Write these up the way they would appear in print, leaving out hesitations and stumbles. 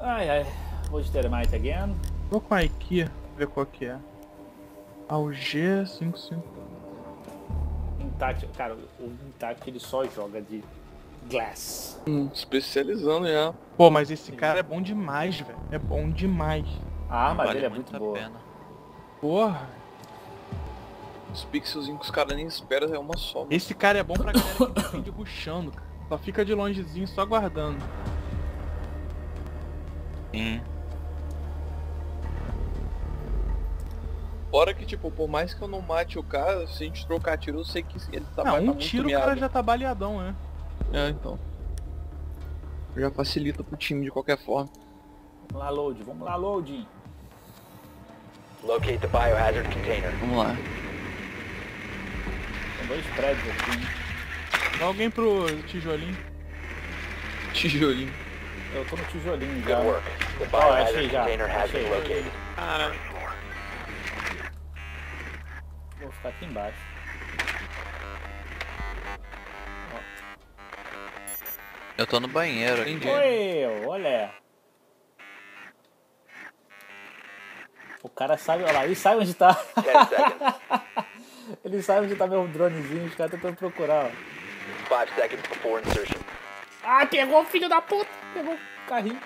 Ai, ai. Vou de Thermite again. Vou com a IKEA, ver qual que é. Ao G55. Intact, cara, o Intact ele só joga de glass. Especializando já. Pô, mas esse cara é bom demais, velho. É bom demais. Ah, mas vale ele é muito boa. Pena. Porra. Os pixelzinhos que os caras nem esperam é uma só. Mano. Esse cara é bom pra galera que fica rushando, cara. Só fica de longezinho, só guardando. Sim. Fora que, tipo, por mais que eu não mate o cara, se a gente trocar tiro, eu sei que ele tá baleado. Não, um tiro o cara já tá baleadão, né? É, então. Já facilita pro time de qualquer forma. Vamos lá, Load. Vamos lá, Load. Locate the biohazard container. Vamos lá. Tem dois prédios aqui, hein? Dá alguém pro tijolinho. Tijolinho. Eu tô no tijolinho já. Ó, achei já. Achei. Caramba. Vou ficar aqui embaixo. Ó. Eu tô no banheiro aqui. Oi, olha. O cara sabe, olha lá, ele sabe onde tá. Ele sabe onde tá meu dronezinho, os caras tentando procurar, ó. 5 seconds before insertion. Ah, pegou, filho da puta! Pegou o carrinho.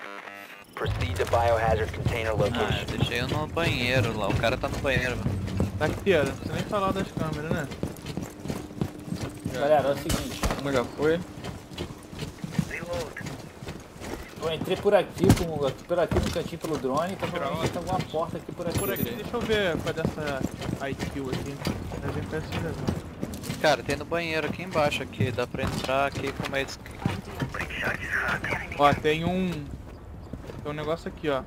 Proceed to biohazard container location. Ah, eu deixei eu no banheiro lá, o cara tá no banheiro, mano. Tá aqui, ó, não precisa nem falar das câmeras, né? Galera, é o seguinte. Como já foi? Eu entrei por aqui, no cantinho pelo drone, então provavelmente tem alguma porta aqui por aqui. Por aqui, deixa eu ver qual é dessa I.G.L.E. aqui. A gente tá se levando. Cara, tem no banheiro aqui embaixo, aqui, dá pra entrar aqui com mais... Ó, tem um... Tem um negócio aqui, ó.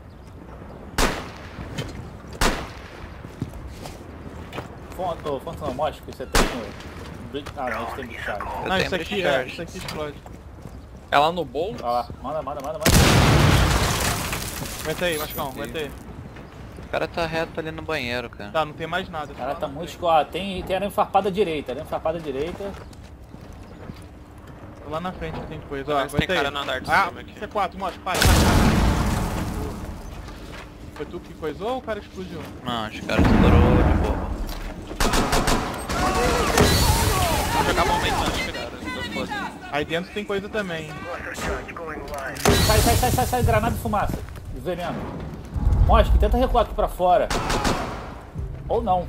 Fonto não, mostra que você tem no... Ah, não, tem bichado. Não, isso aqui, isso aqui explode. É lá no bolo? Olha lá, manda. Aguenta aí, Vascão, aguenta aí. O cara tá reto ali no banheiro, cara. Tá, não tem mais nada. O cara tá muito escuro. Tem aranha farpada direita, Lá na frente tem coisa, ó, aguenta aí. Ah, C4, mostra, para. Foi tu que coisou ou o cara explodiu? Não, os caras estourou de boa. Aí dentro tem coisa também. Sai, granada e fumaça. Veneno. Mostra, tenta recuar aqui pra fora. Ou não.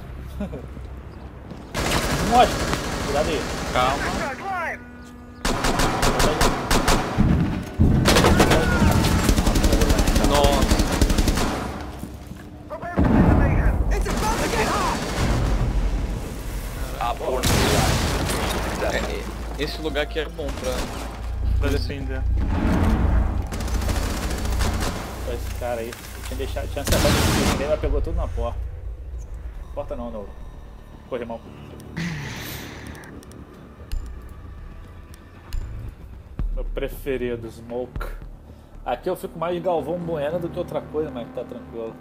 Mostra. Cuidado aí. Calma. Nossa. Esse lugar aqui é bom pra defender. Esse cara aí, tinha acertado esse time, mas pegou tudo na porta. Porta não, no corrimão. Meu preferido, Smoke. Aqui eu fico mais Galvão Bueno do que outra coisa, mas tá tranquilo.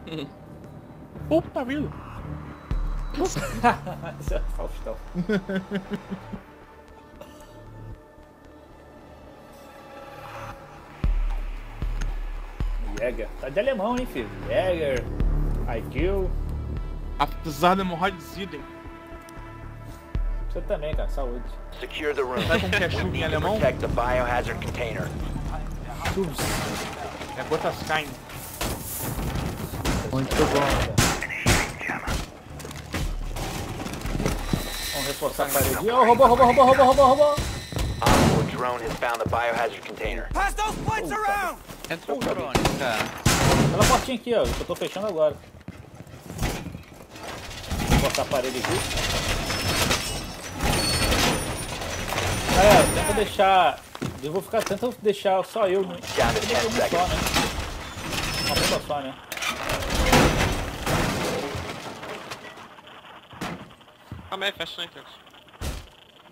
Puta vida! Isso é Faustão. Jäger. Tá de alemão, hein, filho? Jäger, I.G.L.E. Apesar da hemorroide Zidem. Você também, cara. Saúde. Secure the room. Sabe como que é chuva em alemão? Protect the biohazard container. Fuse. É gotas caindo. Onde que eu vou, cara? Vamos reforçar a parede. Oh, roubou. Our drone has found the biohazard container. Pass those plates around! Entra o drone, cara. Aquela portinha aqui, ó, que eu tô fechando agora. Vou botar a parede aqui. Galera, tenta deixar... Eu vou ficar... Tenta deixar só eu, né? Uma bomba só, né? Calma aí, fecha aí,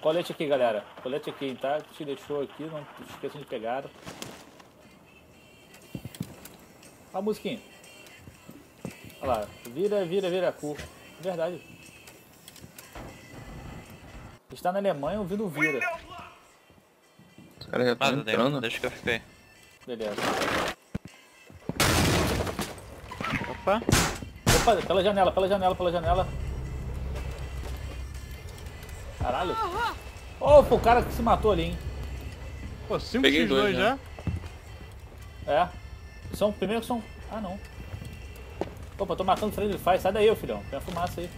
colete aqui, galera. Colete aqui, tá? Te deixou aqui, não esqueçam de pegar. A musiquinha. Olha lá. Vira a cu. Verdade. Está na Alemanha, o vidro vira. Os caras já estão entrando. Deixa que eu fiquei. Beleza. Opa. Opa, pela janela, pela janela, pela janela. Caralho. Opa, o cara que se matou ali, hein. Pô, 5x2 já? É. São, primeiro que são... Ah, não. Opa, tô matando o freio de faz. Sai daí, filhão. Tem uma fumaça aí.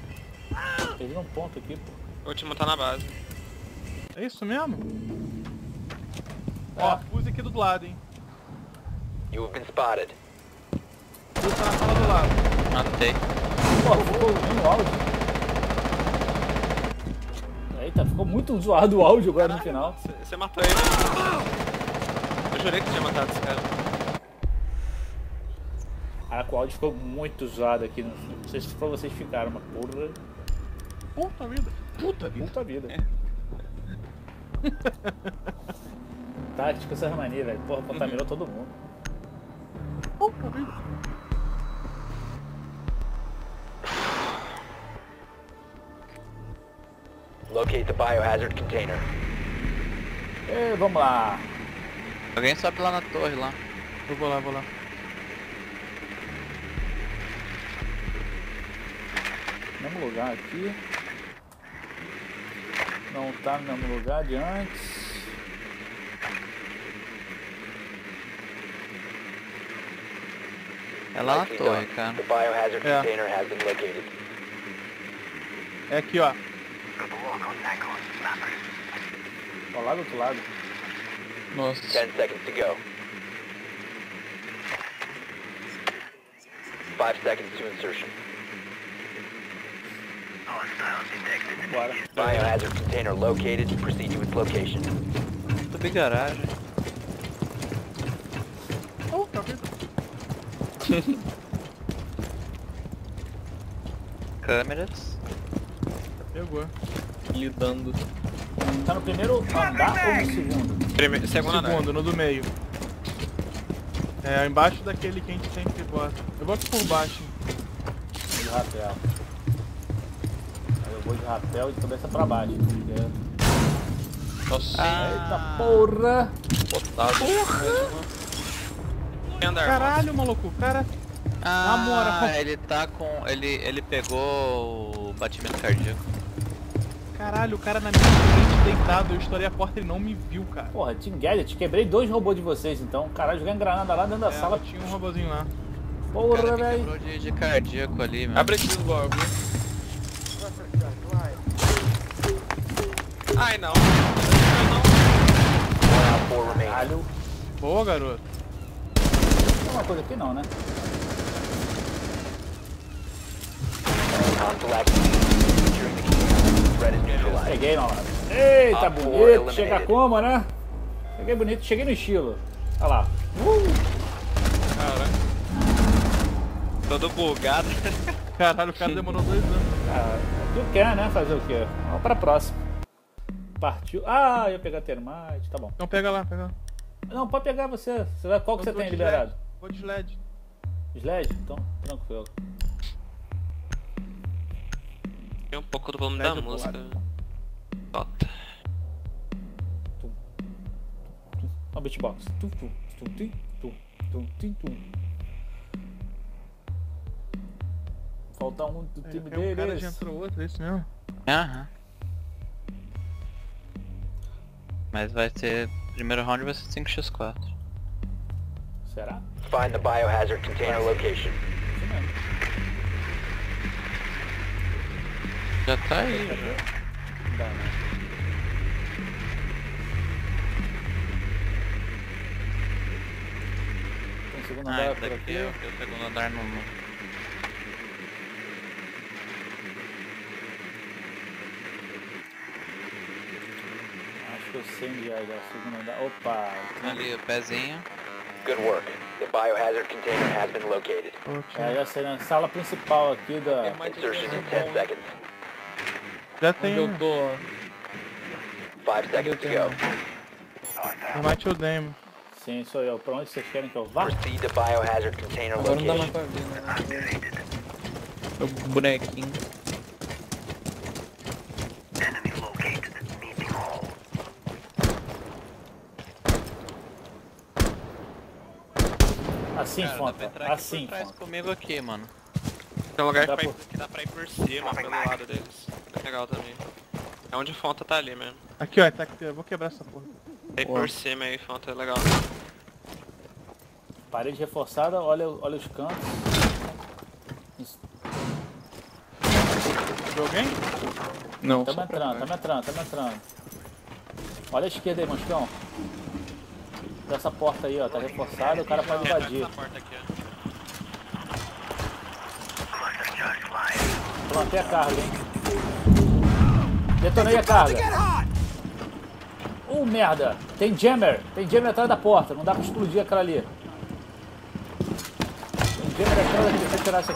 Perdi um ponto aqui, pô. O último tá na base. É isso mesmo? Ó, Fuse aqui do lado, hein. You have been spotted. Fuse tá na sala do lado. Matei. Pô, ficou ouvindo o áudio. Eita, ficou muito zoado o áudio agora. Caraca, no final. Você matou ele. Eu jurei que tinha matado esse cara. Caraca, o áudio ficou muito zoado aqui. Não sei se pra vocês ficaram, mas porra. Puta vida. Puta vida. Puta vida. Tática essas manias, velho. Porra, contaminou todo mundo. Puta vida. Locate the biohazard container. E vamos lá. Alguém sobe lá na torre lá. Eu vou lá, vou lá. Mesmo lugar aqui. Não tá no mesmo lugar de antes. É lá na torre, cara. É aqui, ó. Ó, lá do outro lado. Nossa. 10 seconds to go. 5 seconds to insertion. Bora. Biohazard container located. Proceed to its location. Tô bem garagem. Oh, tá vendo? Câmeras. Pegou. Lidando. Tá no primeiro andar ou no segundo? Segundo, no do meio. É, embaixo daquele que a gente sempre bota. Eu boto por baixo. Vou rapear. Eu vou de rapel e de cabeça pra baixo. Nossa, eita porra! Botado. Porra! Caralho, maluco, o cara... namora. Ele tá com... Ele pegou o batimento cardíaco. Caralho, o cara na minha frente deitado, eu estourei a porta e ele não me viu, cara. Porra, Team Gadget, quebrei 2 robôs de vocês então. Caralho, jogando granada lá dentro da sala. Tinha um robôzinho lá. Porra, velho. Quebrou de cardíaco ali, mano. Abre aqui logo. Ai não. Caralho. Boa, garoto. Não tem uma coisa aqui não, né? Peguei, mano. Eita, bonito. Chega como, né? Peguei bonito, cheguei no estilo. Olha lá. Caralho. Todo bugado. Caralho, o cara demorou 2 anos. Tu quer, né? Fazer o quê? Vamos pra próxima. Partiu. Ah, ia pegar Thermite, tá bom. Então pega lá, pega lá. Não, pode pegar você. Qual que você tem liberado? Vou de SLED. SLED? Então, tranquilo. Tem um pouco do volume da música. Bota. Ó, beatbox. Falta um do time deles. O cara já entrou outro, é isso mesmo? Aham. Mas vai ser... Primeiro round vai ser 5x4. Será? Find the biohazard container location. Já tá aí, já. Dá, né? Tem segundo andar por aqui. É o segundo andar no... Eu sei onde é o segundo andar. Opa! Ali, o pezinho. Good work. The biohazard container has been located. É, já sei, na sala principal aqui da... Insertion in 10 seconds. Já tem. Eu tô... 5 seconds to go. Mate o demo. Sim, sou eu. Pra onde vocês querem que eu vá? Proceed the biohazard container location. Agora não dá mais pra ver, né? O bonequinho. Enemy located. assim, cara, Fonta. Assim. Traz comigo aqui, mano. Tem um lugar dá que, por... que dá pra ir por cima, pelo lado deles. É legal também. É onde Fonta tá ali mesmo. Aqui, ó, tá aqui. Eu vou quebrar essa porra. Aí por cima aí, Fonta, é legal. Parede reforçada, olha os cantos. Tem alguém? Não. Tá me entrando. Olha a esquerda aí, Moscão. Essa porta aí, ó, tá reforçada, o cara pode invadir. Plantei a carga, hein? Detonei a carga. Merda! Tem jammer atrás da porta, não dá pra explodir aquela ali. Tem jammer atrás daqui, deixa eu tirar isso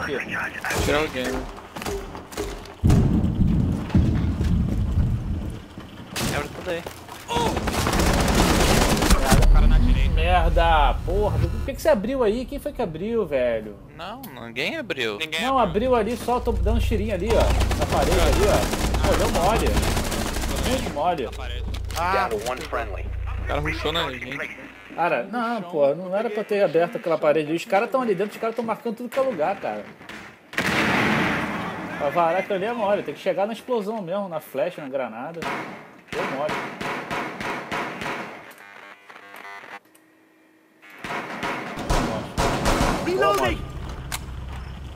aqui. Tirar alguém. Merda, porra, por que você abriu aí? Quem foi que abriu, velho? Não, ninguém abriu. Não, abriu ali, só tô dando um tirinho ali, ó. Na parede ali, ó. Pô, deu mole. Muito mole. Ah, o cara rushou na gente. Cara, não, porra, não era pra ter aberto aquela parede ali. Os caras tão ali dentro, os caras tão marcando tudo que é lugar, cara. Pra varar aquilo ali é mole, tem que chegar na explosão mesmo, na flecha, na granada. Deu mole.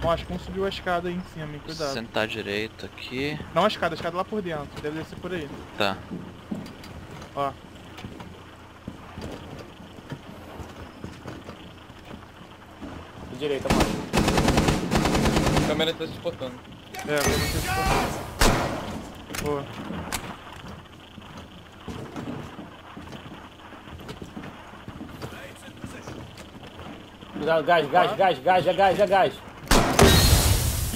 Bom, acho que um subiu a escada aí em cima, hein? Cuidado. Sentar direito aqui. Não a escada lá por dentro. Deve descer por aí. Tá. Ó. Direita, mano. A câmera tá se espotando. É, a câmera tá se espotando. Boa. Cuidado, gás.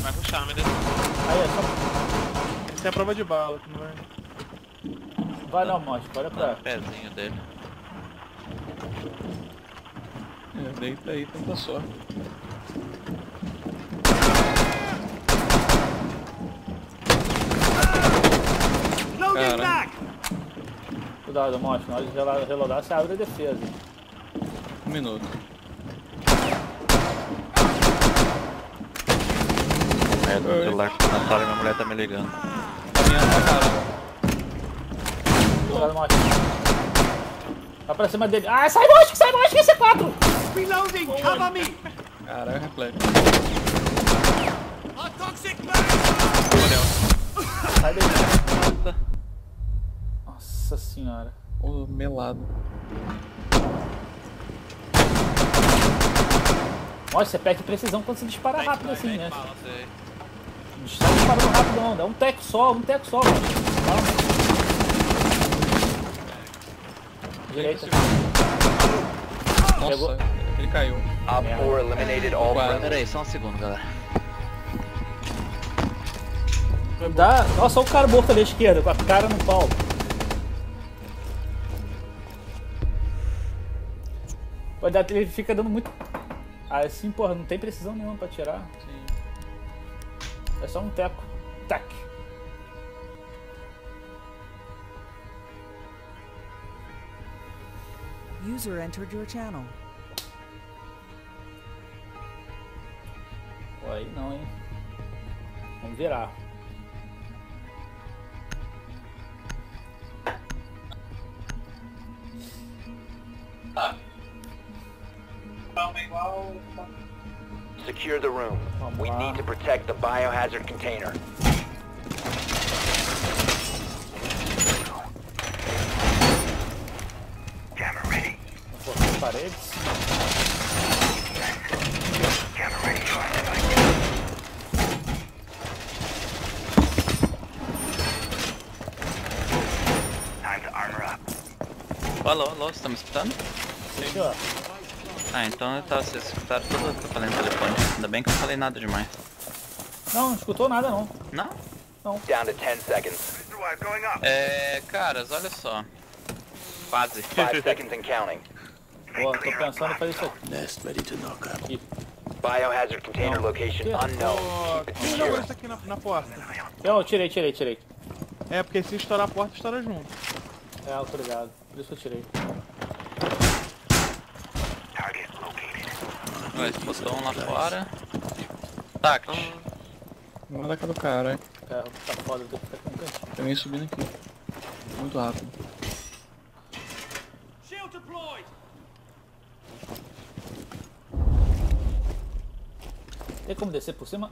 Vai puxar, me deixa. Aí, é só... Isso é a prova de bala, que não é? Vai não, Mosca, olha pra... pezinho dele. É, deita aí, tenta só. Caramba. Cuidado, Mosca, na hora de reloadar, você abre a defesa. 1 minuto. Do celular que tá na sala, minha mulher tá me ligando. Tá pra cima dele. Ah, sai, Mosca, sai, Mosca, esse é 4! Reloading, cover me! Caralho, reflexo. Sai dele. Nossa senhora. Ô, melado. Nossa, você perde precisão quando você dispara rápido assim, né? Está disparando rápido não, dá um teco só, mano. Direita. Nossa, chegou. Ele caiu. Peraí, só um segundo, galera. Dá... Nossa, olha o cara morto ali à esquerda, com a cara no pau. Ele fica dando muito... Assim, porra, não tem precisão nenhuma pra tirar. Sim. É só um teco. Tac. User entered your channel. Pô, aí não, hein? Vamos virar. Ah. Vamos igual. Secure the room. We need to protect the biohazard container. Jammer ready. Paredes. Jammer ready. Time to armor up. Alô, você tá me escutando? Sim. Ah, então vocês escutaram tudo que eu falei no telefone. Ainda bem que eu não falei nada demais. Não escutou nada não. Não? Não. Down to 10 seconds. É, caras, olha só. Quase. 5 seconds and counting. Boa, tô pensando em fazer isso aqui. Nest ready to knock up. Biohazard container location unknown. Não, isso aqui na porta. Eu tirei. É, porque se estourar a porta, estoura junto. É, autorizado. Por isso eu tirei. explosão lá fora. Tact. Manda cá do cara, hein? É, tá foda, deve ficar com um cantinho. Tem alguém subindo aqui. Muito rápido. Shield deployed! Tem como descer por cima?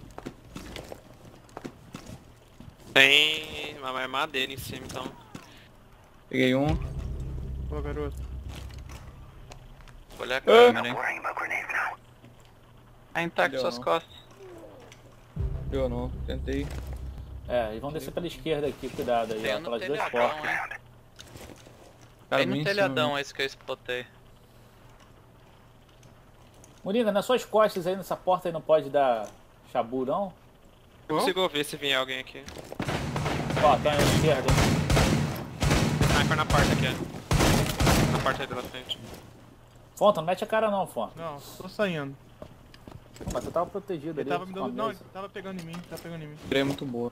Tem uma armadeira em cima, então. Peguei um. Boa, garoto. Vou olhar a câmera, hein? Tá intacto suas costas. Deu não, tentei. É, e vão descer pela esquerda aqui, cuidado aí, ó, pelas duas portas. Tem no telhadão esse que eu explotei. Moringa, nas suas costas aí, nessa porta aí, não pode dar chabu, não? Eu consigo ouvir se vier alguém aqui. Ó, tá na esquerda. Sniper na porta aqui, ó. Na porta aí da frente. Fonta, não mete a cara não, Fonta. Não, tô saindo. Mas eu tava protegido ali. Ele tava me dando... Não, ele tava pegando em mim, Ele é muito boa.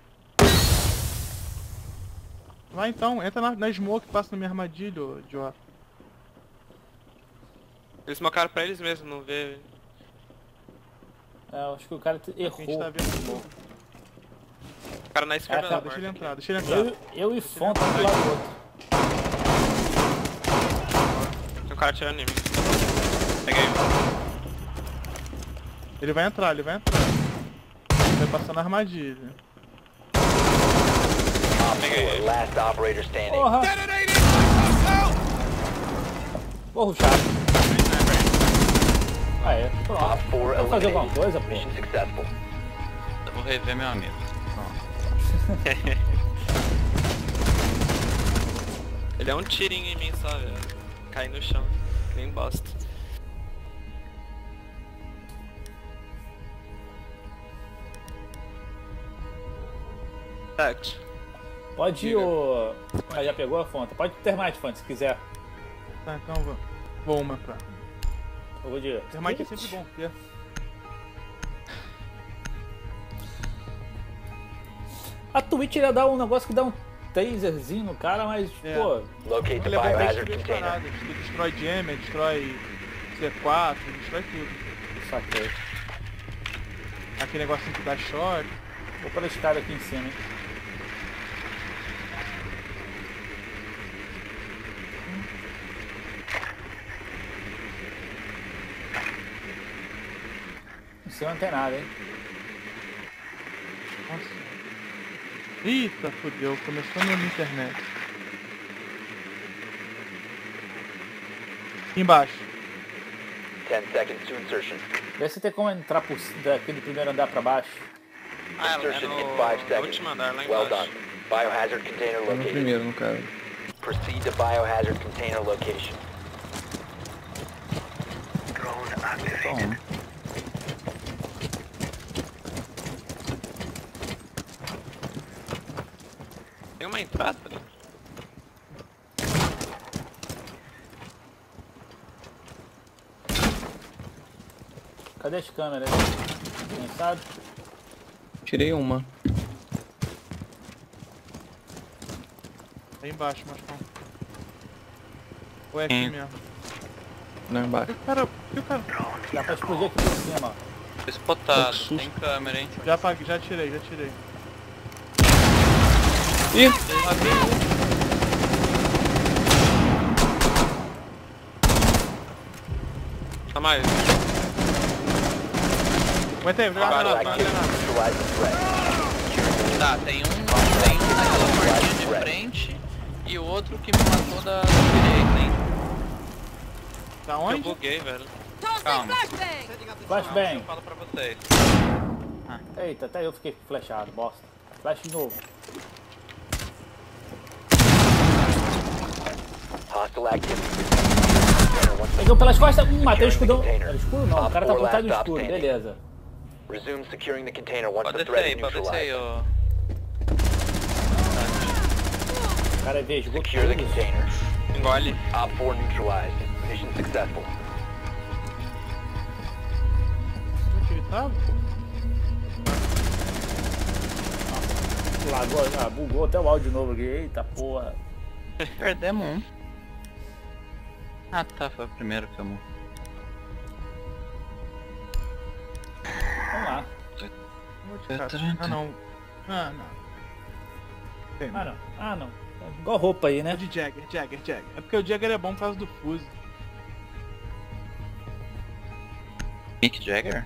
Vai então, entra na smoke, passa na minha armadilha, ô idiota. Eles smocaram pra eles mesmos, não vê. É, eu acho que o cara errou. A gente tá vendo o cara na esquerda, tá, deixa ele entrar, Eu e Fonta do lado do outro. Tem um cara atirando em mim. Peguei. Ele vai entrar, Vai passar na armadilha. Ah, peguei. Last operator standing. Porra! Porra, o chato. Ah, é. Pronto. Vamos fazer alguma coisa, pô. Eu vou rever meu amigo. Ele é um tirinho em mim só, velho. Cai no chão. Que nem bosta. Tact. Pode ir, ô... Ah, já pegou a fonte. Pode ter mais fonte, se quiser. Tá, então vou. Vou uma pra... Eu vou de... Thermite é sempre bom, yeah. A Twitch ia dar um negócio que dá um taserzinho no cara, mas, pô... Locate the biohazard container. Ele destrói jammer, destrói C4, destrói tudo. Saquei. Aquele negocinho que dá choque. Vou pela escada aqui em cima, hein. Não tem nada, hein? Nossa. Eita, fodeu. Começou na minha internet. Aqui embaixo. 10 seconds to insertion. Vê se tem como entrar por daquele primeiro andar pra baixo. Ah, ela é no último andar lá embaixo. Well done. Biohazard container located. No primeiro, no caso. Proceed to biohazard container location. Drone activated. Uma entrada, né? Cadê as câmeras? Quem sabe? Tirei uma. Aí embaixo, Mascão. Ou é aqui mesmo? Não, embaixo. O cara... Dá pra explodir aqui por cima, ó. Tô espotado, tem câmera, hein? Já tirei. Ih! Tá mais. Aguenta aí, não. Tá, tem um naquela portinha de frente e o outro que me matou da direita, hein? Da onde? Eu buguei, velho. Calma. Flashbang! Eu falo pra vocês. Eita, até eu fiquei flechado, bosta. Flash de novo. Peguei um pelas costas, matei o escudão. Era escuro não, o cara tá por trás do escuro, beleza. Pode descer aí, ô. O cara veio, esgotou tudo. Engole. Onde ele tava? Lagou, bugou até o áudio novo aqui, eita porra. Perdemos um. Ah tá, foi o primeiro que eu morri. Ah, não. Ah, não. Ah, não. Ah, não. Igual roupa aí, né? De Jäger. É porque o Jäger é bom por causa do Fuse. Mick Jäger?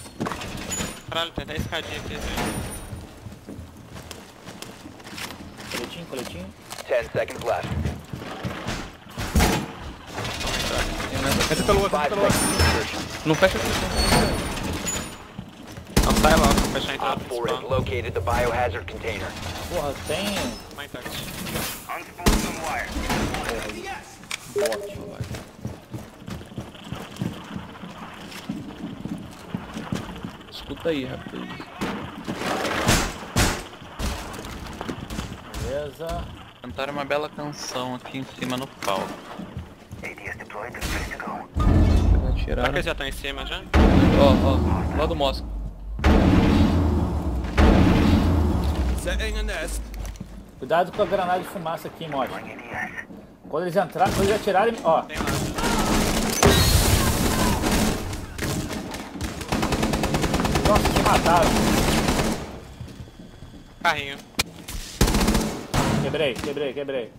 Caralho, tem até escadinha aqui. Coletinho. 10 seconds left. Entra pelo outro, Não fecha aqui. Não sai logo, vou fechar a entrada do spawn. Porra, tem... Escuta aí, rapaz. Beleza. Cantaram uma bela canção aqui em cima no pau. Será que eles já estão em cima já? Ó, lá do Mosca. Cuidado com a granada de fumaça aqui, Mod. Quando eles entrarem, quando eles atirarem, ó. Nossa, que mataram. Carrinho. Quebrei.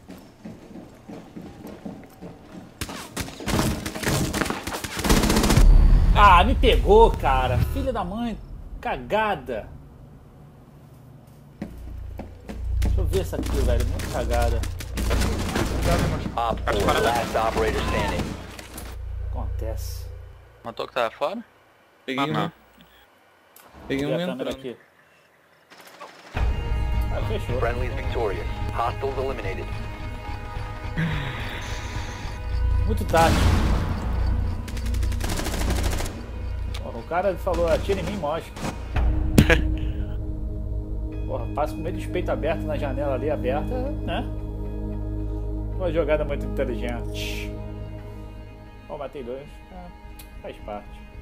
Ah, me pegou, cara. Filha da mãe, cagada. Deixa eu ver essa aqui, velho, muito cagada. Acontece. Matou que tava fora? Peguei um. Peguei um entrando aqui. Ah, fechou. Muito tarde. Porra, o cara falou, atira em mim, mostra. Porra, passa com meio de peito aberto na janela ali, aberta, né? Uma jogada muito inteligente. Ó, matei dois. Faz parte.